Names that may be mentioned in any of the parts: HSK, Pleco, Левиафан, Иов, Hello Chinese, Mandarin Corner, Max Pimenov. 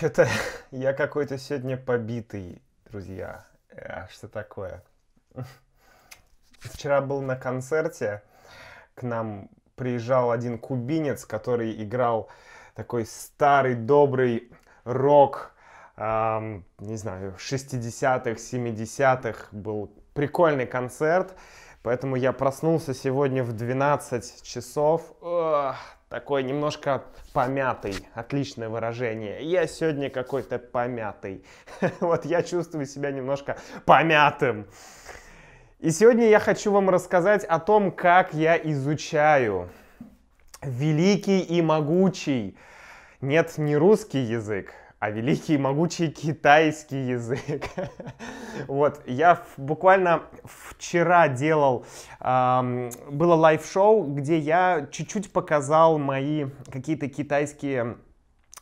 Что-то я какой-то сегодня побитый, друзья. Что такое? Вчера был на концерте. К нам приезжал один кубинец, который играл такой старый, добрый рок, не знаю, 60-х, 70-х. Был прикольный концерт. Поэтому я проснулся сегодня в 12 часов. Ох, такой немножко помятый. Отличное выражение. Я сегодня какой-то помятый. Вот я чувствую себя немножко помятым. И сегодня я хочу вам рассказать о том, как я изучаю великий и могучий, нет, не русский язык, а великий и могучий китайский язык. Вот, я буквально вчера делал, было лайв-шоу, где я чуть-чуть показал мои какие-то китайские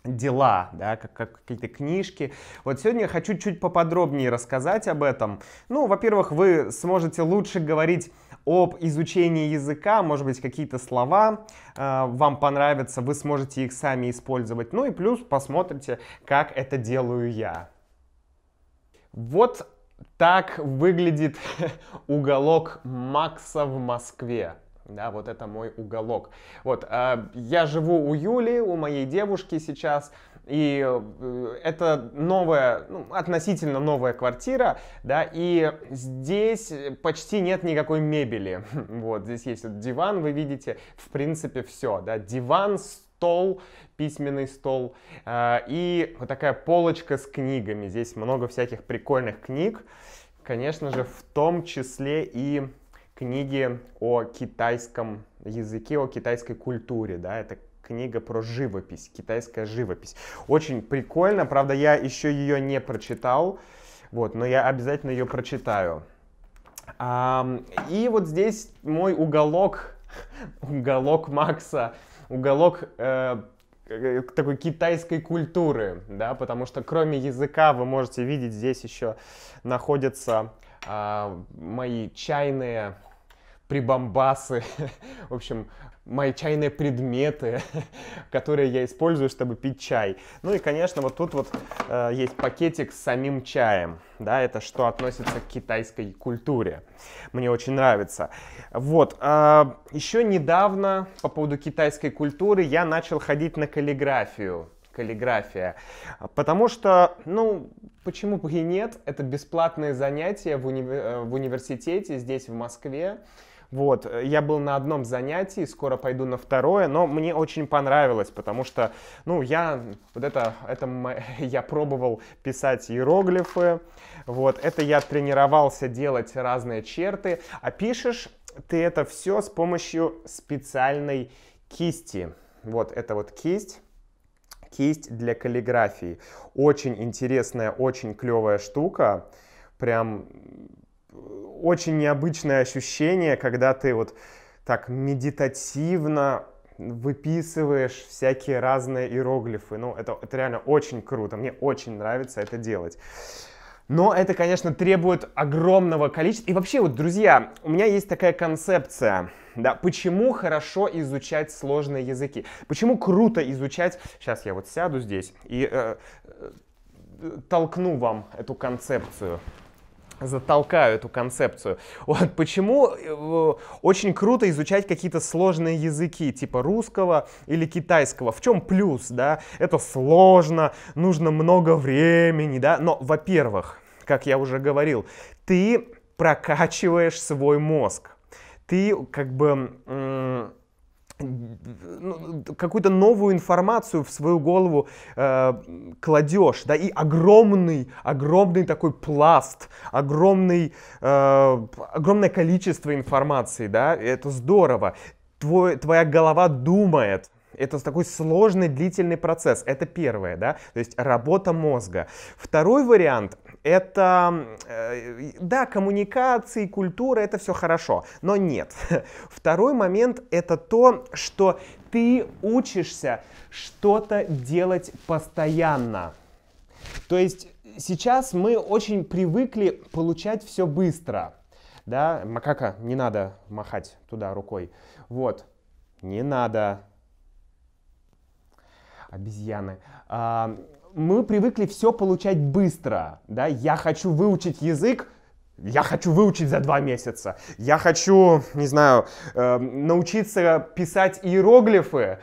дела, да, как какие-то книжки. Вот сегодня я хочу чуть поподробнее рассказать об этом. Ну, во-первых, вы сможете лучше говорить об изучении языка, может быть, какие-то слова вам понравятся, вы сможете их сами использовать. Ну и плюс посмотрите, как это делаю я. Вот так выглядит уголок Макса в Москве. Да, вот это мой уголок. Вот, я живу у Юли, у моей девушки сейчас. И это новая, ну, относительно новая квартира, да, и здесь почти нет никакой мебели. Вот, здесь есть вот диван, вы видите, в принципе, все, да, диван, стол, письменный стол, и вот такая полочка с книгами. Здесь много всяких прикольных книг, конечно же, в том числе и книги о китайском языке, о китайской культуре, да, это книга про живопись, китайская живопись. Очень прикольно, правда, я еще ее не прочитал, вот, но я обязательно ее прочитаю. И вот здесь мой уголок, уголок Макса, уголок такой китайской культуры, да, потому что кроме языка вы можете видеть, здесь еще находятся мои чайные прибамбасы, в общем, мои чайные предметы, которые я использую, чтобы пить чай. Ну и, конечно, вот тут вот есть пакетик с самим чаем, да, это что относится к китайской культуре. Мне очень нравится. Вот, еще недавно по поводу китайской культуры я начал ходить на каллиграфию. Каллиграфия, потому что, ну, почему бы и нет, это бесплатные занятия в университете здесь в Москве. Вот, я был на одном занятии, скоро пойду на второе, но мне очень понравилось, потому что, ну, я вот я пробовал писать иероглифы, вот, это я тренировался делать разные черты, а пишешь ты это все с помощью специальной кисти. Вот, это вот кисть. Кисть для каллиграфии. Очень интересная, очень клевая штука. Прям очень необычное ощущение, когда ты вот так медитативно выписываешь всякие разные иероглифы. Ну, это реально очень круто. Мне очень нравится это делать. Но это, конечно, требует огромного количества. И вообще, вот, друзья, у меня есть такая концепция, да, почему хорошо изучать сложные языки, почему круто изучать. Сейчас я вот сяду здесь и толкну вам эту концепцию, затолкаю эту концепцию. Вот почему очень круто изучать какие-то сложные языки, типа русского или китайского. В чем плюс, да? Это сложно, нужно много времени, да? Но, во-первых, как я уже говорил, ты прокачиваешь свой мозг. Ты как бы какую-то новую информацию в свою голову кладешь, да, и огромный такой пласт, огромное количество информации, да, это здорово. Твоя голова думает. Это такой сложный, длительный процесс. Это первое, да, то есть работа мозга. Второй вариант — это, да, коммуникации, культура, это все хорошо, но нет. Второй момент — это то, что ты учишься что-то делать постоянно. То есть сейчас мы очень привыкли получать все быстро, да. Макака, не надо махать туда рукой. Вот, не надо. Обезьяны. мы привыкли все получать быстро, да, я хочу выучить язык, я хочу выучить за 2 месяца, я хочу, не знаю, научиться писать иероглифы,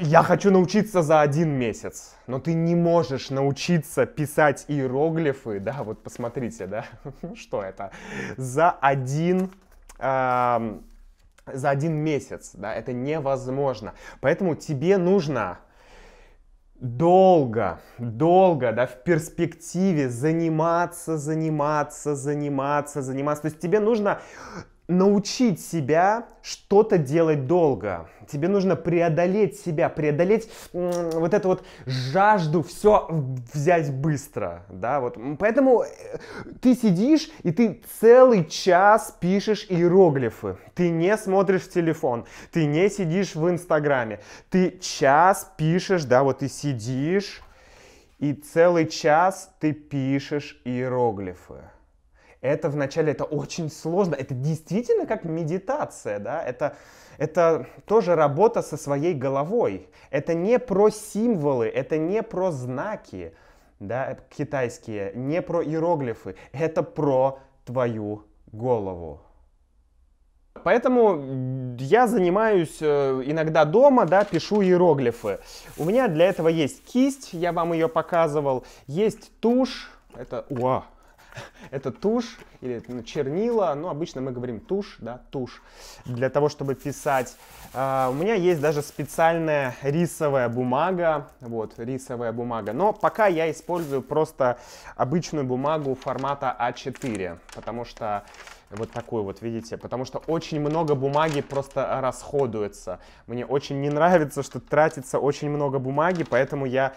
я хочу научиться за 1 месяц. Но ты не можешь научиться писать иероглифы, да, вот посмотрите, да, что это, за один месяц, да, это невозможно. Поэтому тебе нужно долго, да, в перспективе заниматься. То есть тебе нужно научить себя что-то делать долго. Тебе нужно преодолеть себя, преодолеть вот эту вот жажду все взять быстро, да, вот. Поэтому ты сидишь и ты целый час пишешь иероглифы. Ты не смотришь в телефон, ты не сидишь в Инстаграме. Ты час пишешь, да, вот ты сидишь и целый час ты пишешь иероглифы. Это вначале, это очень сложно, это действительно как медитация, да, это тоже работа со своей головой. Это не про символы, это не про знаки, да, китайские, не про иероглифы, это про твою голову. Поэтому я занимаюсь иногда дома, да, пишу иероглифы. У меня для этого есть кисть, я вам ее показывал, есть тушь, это... Уа! Это тушь или чернила, но обычно мы говорим тушь, да, тушь, для того, чтобы писать. У меня есть даже специальная рисовая бумага, вот, рисовая бумага. Но пока я использую просто обычную бумагу формата А4, потому что, вот такую вот, видите, потому что очень много бумаги просто расходуется. Мне очень не нравится, что тратится очень много бумаги, поэтому я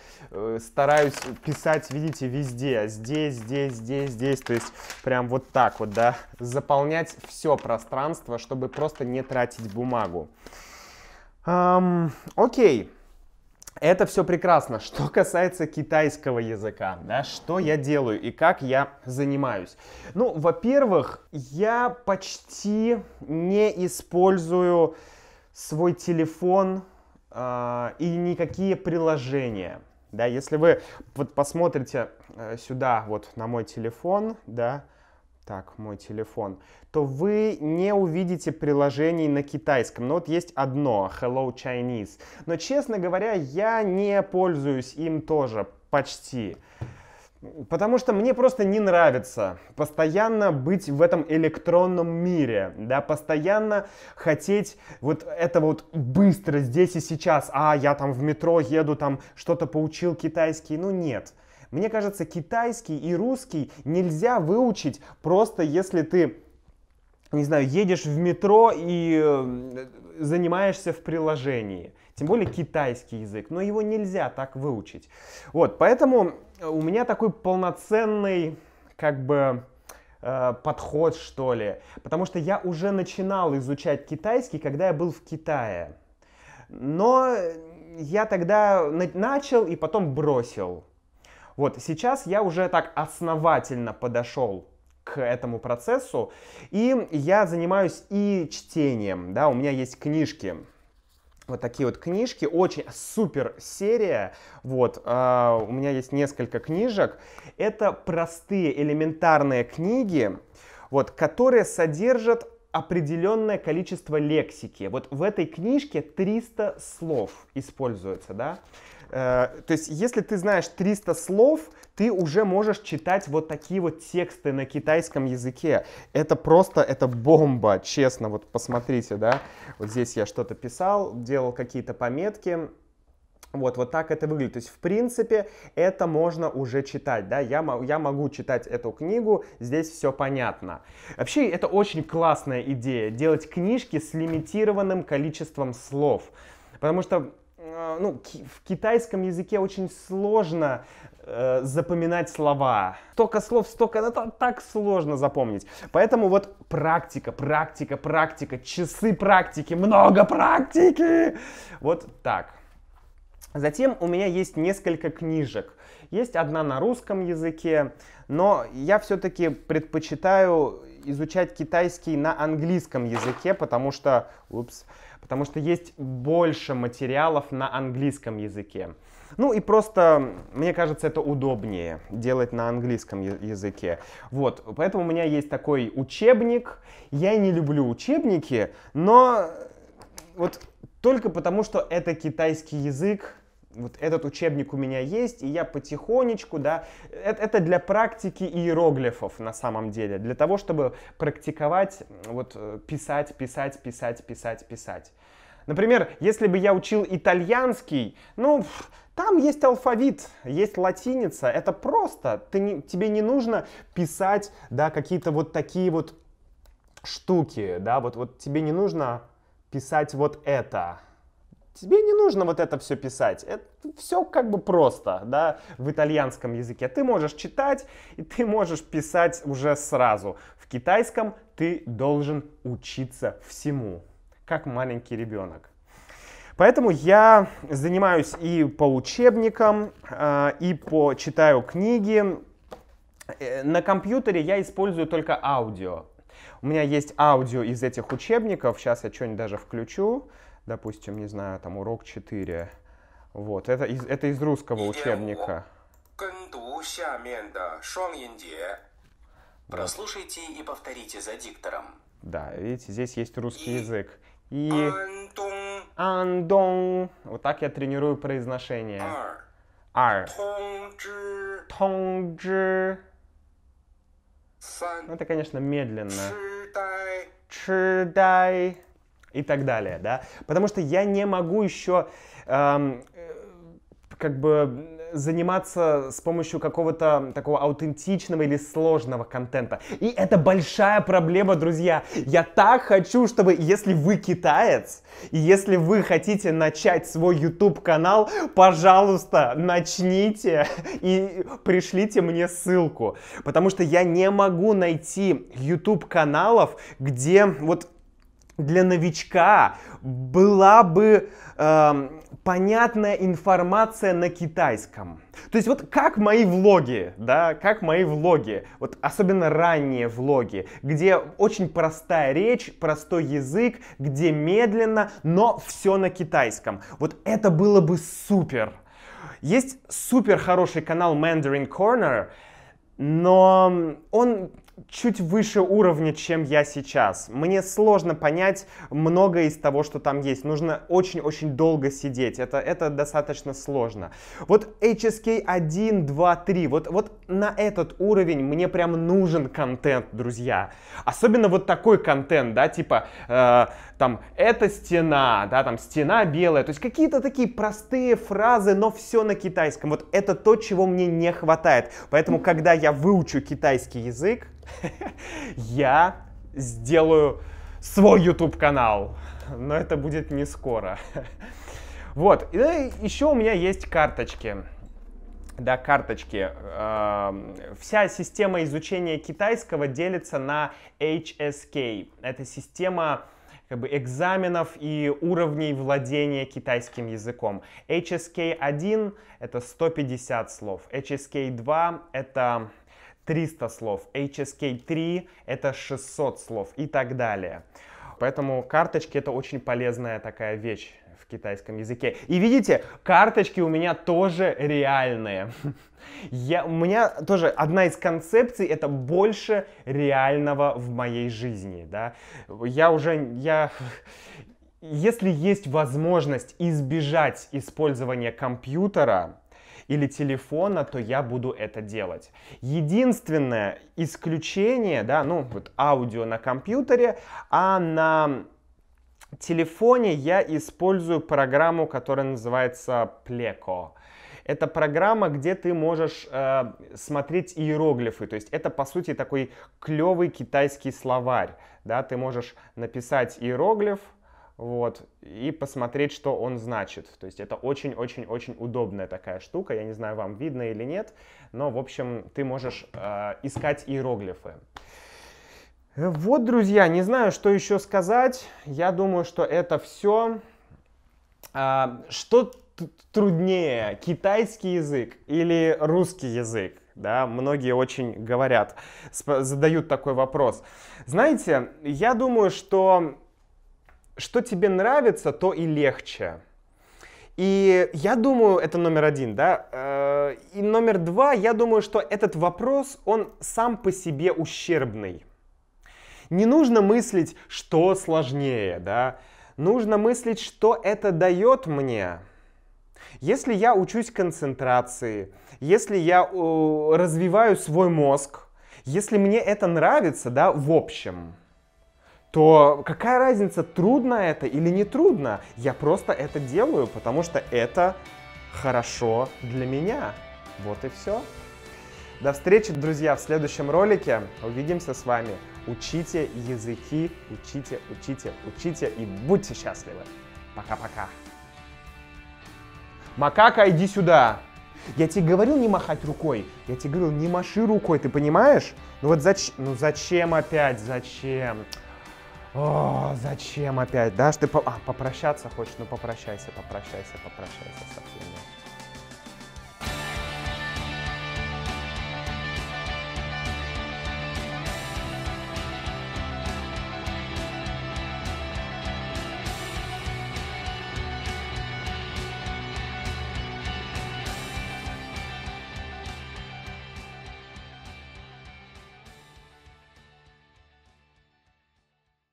стараюсь писать, видите, везде, здесь, то есть прям вот так вот, да, заполнять все пространство, чтобы просто не тратить бумагу. Окей. Это все прекрасно. Что касается китайского языка, да, что я делаю и как я занимаюсь? Ну, во-первых, я почти не использую свой телефон и никакие приложения. Да, если вы вот посмотрите сюда, вот на мой телефон, да, так, мой телефон, то вы не увидите приложений на китайском. Но вот есть одно, Hello Chinese. Но, честно говоря, я не пользуюсь им тоже почти. Потому что мне просто не нравится постоянно быть в этом электронном мире, да, постоянно хотеть вот это вот быстро здесь и сейчас. А, я там в метро еду, там что-то поучил китайский. Ну, нет. Мне кажется, китайский и русский нельзя выучить просто если ты, не знаю, едешь в метро и занимаешься в приложении. Тем более китайский язык, но его нельзя так выучить. Вот, поэтому у меня такой полноценный, как бы, подход, что ли. Потому что я уже начинал изучать китайский, когда я был в Китае. Но я тогда начал и потом бросил. Вот, сейчас я уже так основательно подошел к этому процессу, и я занимаюсь и чтением, да, у меня есть книжки, вот такие вот книжки, очень супер серия, вот, у меня есть несколько книжек, это простые элементарные книги, вот, которые содержат определенное количество лексики, вот в этой книжке 300 слов используется, да. То есть, если ты знаешь 300 слов, ты уже можешь читать вот такие вот тексты на китайском языке. Это просто, это бомба, честно. Вот посмотрите, да, вот здесь я что-то писал, делал какие-то пометки. Вот, вот так это выглядит. То есть, в принципе, это можно уже читать, да. Я могу читать эту книгу, здесь все понятно. Вообще, это очень классная идея, делать книжки с лимитированным количеством слов. Потому что... Ну, в китайском языке очень сложно запоминать слова. Столько слов, столько... Это так сложно запомнить. Поэтому вот практика, часы практики, много практики! Вот так. Затем у меня есть несколько книжек. Есть одна на русском языке, но я все-таки предпочитаю изучать китайский на английском языке, потому что есть больше материалов на английском языке. Ну и просто, мне кажется, это удобнее делать на английском языке. Вот, поэтому у меня есть такой учебник. Я не люблю учебники, но вот только потому, что это китайский язык, вот этот учебник у меня есть, и я потихонечку, да, это для практики иероглифов на самом деле, для того, чтобы практиковать, вот писать. Например, если бы я учил итальянский, ну, там есть алфавит, есть латиница, это просто, тебе не нужно писать, да, какие-то вот такие вот штуки, да, вот тебе не нужно писать вот это. Тебе не нужно вот это все писать, это все как бы просто, да, в итальянском языке. Ты можешь читать, и ты можешь писать уже сразу. В китайском ты должен учиться всему, как маленький ребенок. Поэтому я занимаюсь и по учебникам, и читаю книги. На компьютере я использую только аудио. У меня есть аудио из этих учебников, сейчас я что-нибудь даже включу. Допустим, не знаю, там урок 4. Вот, это из русского учебника. Прослушайте и повторите за диктором. Да, видите, здесь есть русский язык. И... Андон. Вот так я тренирую произношение. Ар. Тонгджи. Это, конечно, медленно. Чидай. И так далее, да, потому что я не могу еще как бы заниматься с помощью какого-то такого аутентичного или сложного контента. И это большая проблема, друзья. Я так хочу, чтобы, если вы китаец, и если вы хотите начать свой YouTube-канал, пожалуйста, начните и пришлите мне ссылку. Потому что я не могу найти YouTube-каналов, где вот... для новичка была бы понятная информация на китайском. То есть вот как мои влоги, да, как мои влоги, вот особенно ранние влоги, где очень простая речь, простой язык, где медленно, но все на китайском. Вот это было бы супер. Есть супер хороший канал Mandarin Corner, но он... чуть выше уровня, чем я сейчас. Мне сложно понять многое из того, что там есть. Нужно очень-очень долго сидеть. Это достаточно сложно. Вот HSK 1, 2, 3. Вот на этот уровень мне прям нужен контент, друзья. Особенно вот такой контент, да, типа там эта стена, да, там стена белая. То есть какие-то такие простые фразы, но все на китайском. Вот это то, чего мне не хватает. Поэтому, когда я выучу китайский язык, я сделаю свой YouTube-канал, но это будет не скоро. Вот, и еще у меня есть карточки. Да, карточки. Вся система изучения китайского делится на HSK. Это система как бы экзаменов и уровней владения китайским языком. HSK 1 — это 150 слов, HSK 2 — это... 300 слов, HSK 3 это 600 слов и так далее. Поэтому карточки это очень полезная такая вещь в китайском языке. И видите, карточки у меня тоже реальные. У меня тоже одна из концепций это больше реального в моей жизни. Да? Если есть возможность избежать использования компьютера или телефона, то я буду это делать. Единственное исключение, да, ну вот аудио на компьютере, а на телефоне я использую программу, которая называется Pleco. Это программа, где ты можешь смотреть иероглифы, то есть это по сути такой клевый китайский словарь, да, ты можешь написать иероглиф. Вот, и посмотреть, что он значит. То есть это очень-очень-очень удобная такая штука. Я не знаю, вам видно или нет, но, в общем, ты можешь искать иероглифы. Вот, друзья, не знаю, что еще сказать. Я думаю, что это все. Что труднее, китайский язык или русский язык? Да, многие очень говорят, задают такой вопрос. Знаете, я думаю, что тебе нравится, то и легче. И я думаю, это номер один, да. И номер два, я думаю, что этот вопрос, он сам по себе ущербный. Не нужно мыслить, что сложнее, да. Нужно мыслить, что это дает мне. Если я учусь концентрации, если я развиваю свой мозг, если мне это нравится, да, в общем, то какая разница, трудно это или не трудно? Я просто это делаю, потому что это хорошо для меня. Вот и все. До встречи, друзья, в следующем ролике. Увидимся с вами. Учите языки, учите, учите, учите и будьте счастливы. Пока-пока. Макака, иди сюда. Я тебе говорил не махать рукой. Я тебе говорил, не маши рукой, ты понимаешь? Ну вот зачем? Ну зачем опять? Зачем? О, зачем опять? Да, ты попрощаться хочешь? Ну попрощайся, попрощайся, попрощайся со всеми.